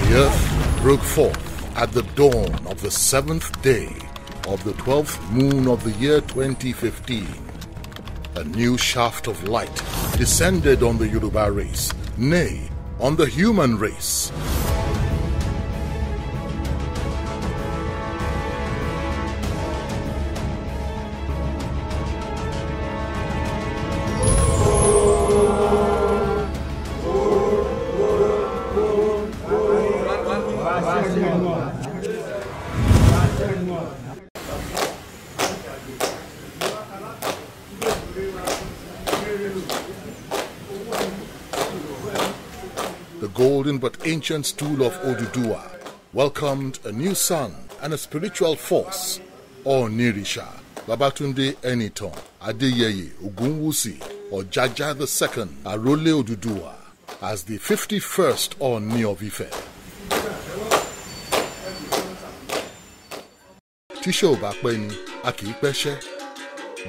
The earth broke forth at the dawn of the 7th day of the 12th moon of the year 2015. A new shaft of light descended on the Yoruba race, nay, on the human race. The ancient stool of Oduduwa welcomed a new sun and a spiritual force, Oonirisa Babatunde Enitan Adeyeye Ogunwusi, Ojaja II, Arole Oduduwa, as the 51st Ooni of Ife.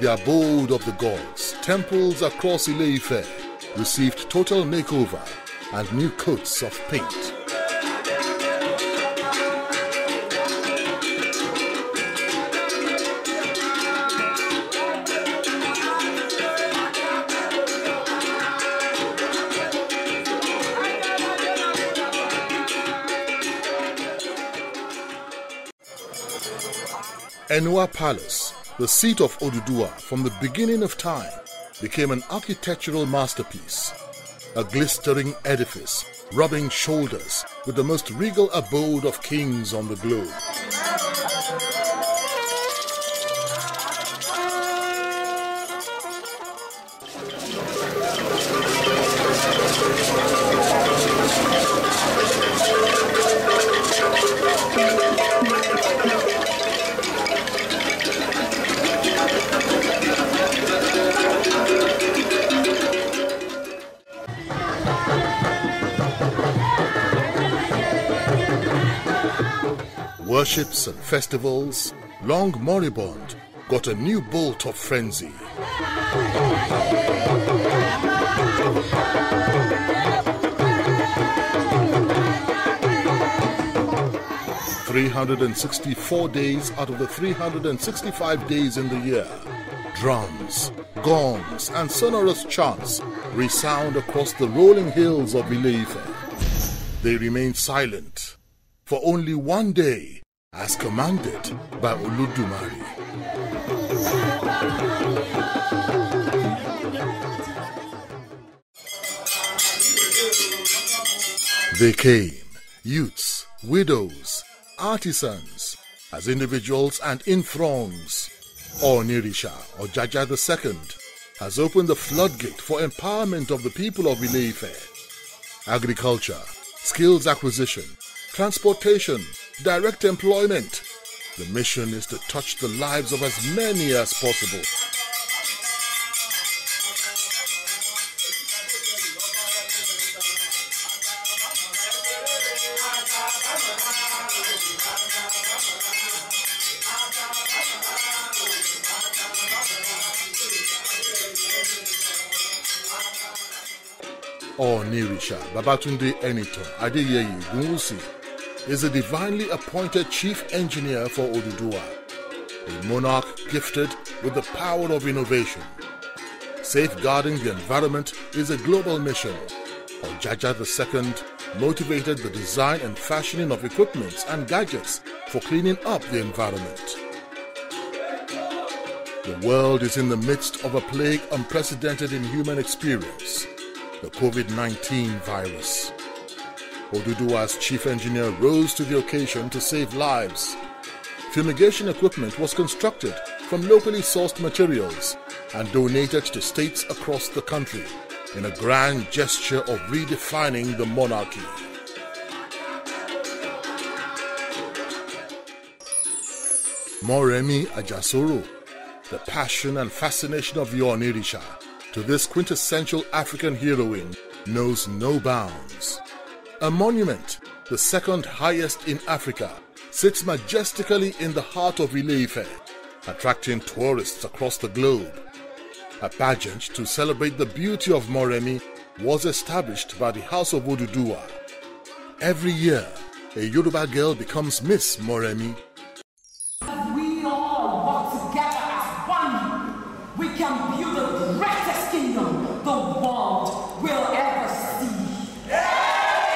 The abode of the gods, temples across Ile-Ife, received total makeover and new coats of paint. Enuwa Palace, the seat of Oduduwa from the beginning of time, became an architectural masterpiece. A glistering edifice, rubbing shoulders with the most regal abode of kings on the globe. Worships and festivals, long moribund, got a new bolt of frenzy. Mm-hmm. 364 days out of the 365 days in the year, drums, gongs and sonorous chants resound across the rolling hills of Ile-Ife. They remain silent for only one day, as commanded by Oludumari. They came, youths, widows, artisans, as individuals and in throngs. Oonirisa Ojaja II has opened the floodgate for empowerment of the people of Ile-Ife. Agriculture, skills acquisition, transportation, direct employment. The mission is to touch the lives of as many as possible. Oonirisa Babatunde Enitan Adeyeye Ogunwusi is a divinely appointed chief engineer for Oduduwa, a monarch gifted with the power of innovation. Safeguarding the environment is a global mission. Ojaja II motivated the design and fashioning of equipments and gadgets for cleaning up the environment. The world is in the midst of a plague unprecedented in human experience, the COVID-19 virus. Oduduwa's chief engineer rose to the occasion to save lives. Fumigation equipment was constructed from locally sourced materials and donated to states across the country in a grand gesture of redefining the monarchy. Moremi Ajasoro, the passion and fascination of the Oonirisa to this quintessential African heroine knows no bounds. A monument, the second highest in Africa, sits majestically in the heart of Ile-Ife, attracting tourists across the globe. A pageant to celebrate the beauty of Moremi was established by the House of Oduduwa. Every year, a Yoruba girl becomes Miss Moremi. We all work together as one. We can build the greatest kingdom the world will ever see. Yeah!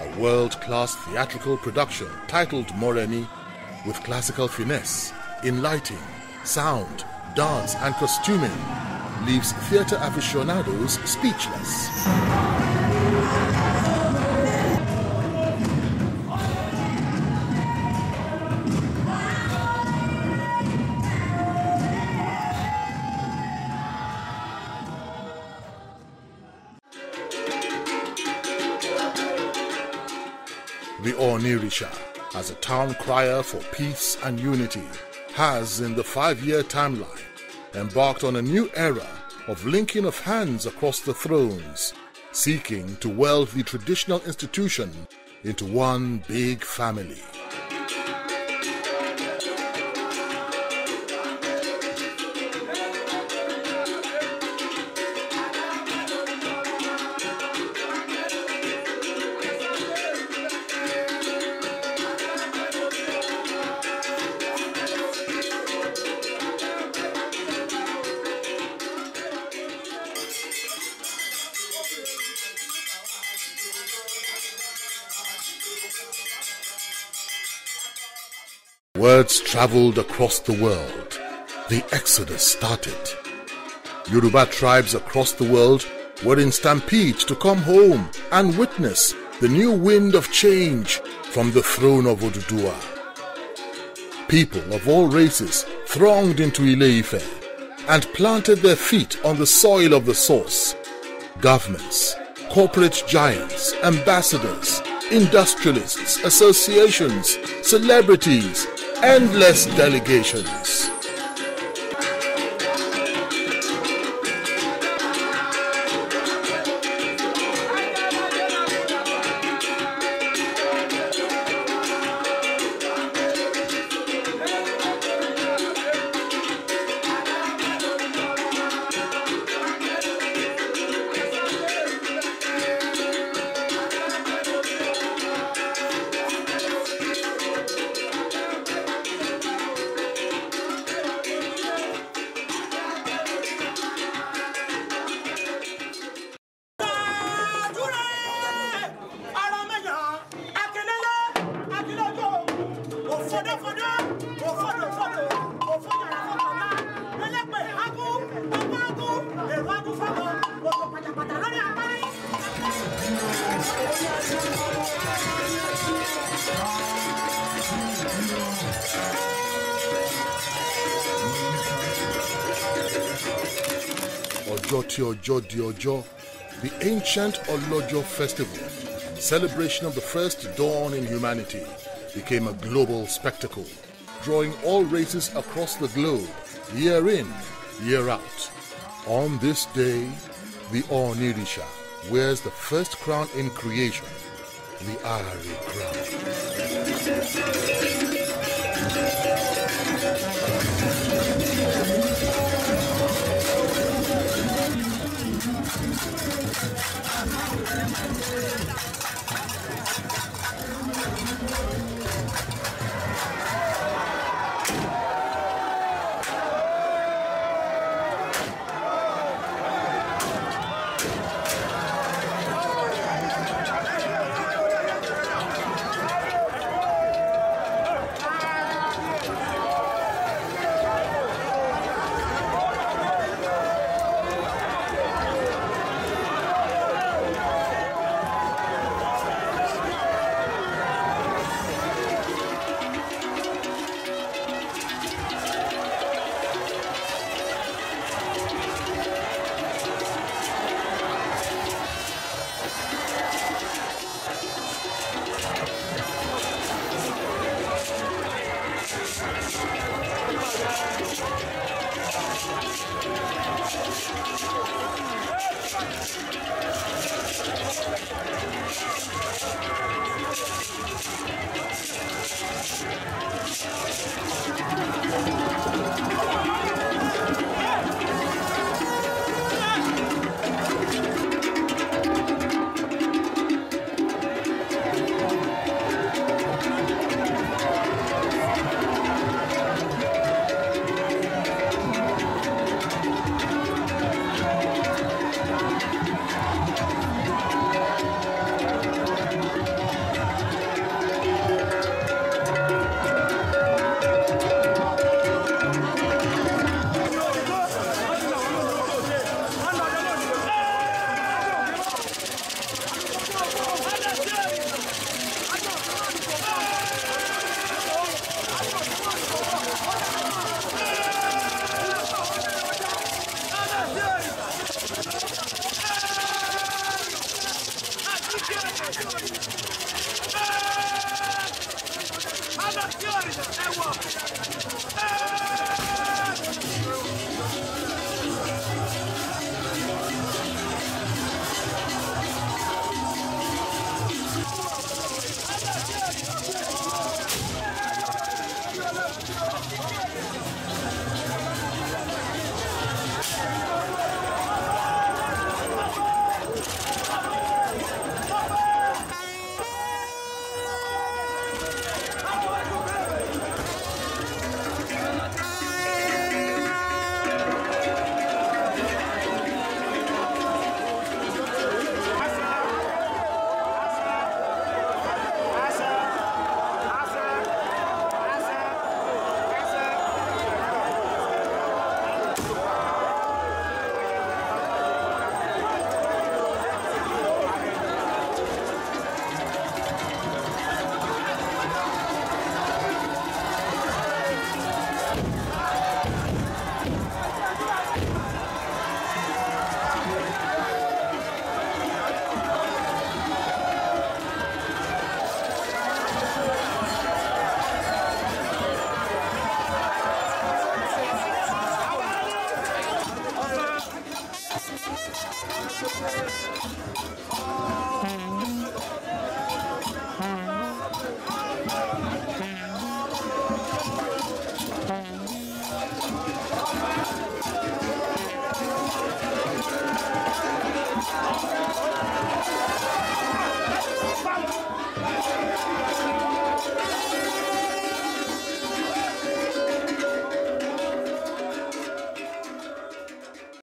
A world-class theatrical production titled Moremi, with classical finesse in lighting, sound, dance and costuming, leaves theatre aficionados speechless. The Oonirisa, as a town crier for peace and unity, has in the 5-year timeline embarked on a new era of linking of hands across the thrones, seeking to weld the traditional institution into one big family. Words traveled across the world. The exodus started. Yoruba tribes across the world were in stampedes to come home and witness the new wind of change from the throne of Oduduwa. People of all races thronged into Ile-Ife and planted their feet on the soil of the source. Governments, corporate giants, ambassadors, industrialists, associations, celebrities, endless delegations. The ancient Olojo Festival, celebration of the first dawn in humanity, became a global spectacle, drawing all races across the globe, year in, year out. On this day, the Oonirisa wears the first crown in creation, the Ari crown.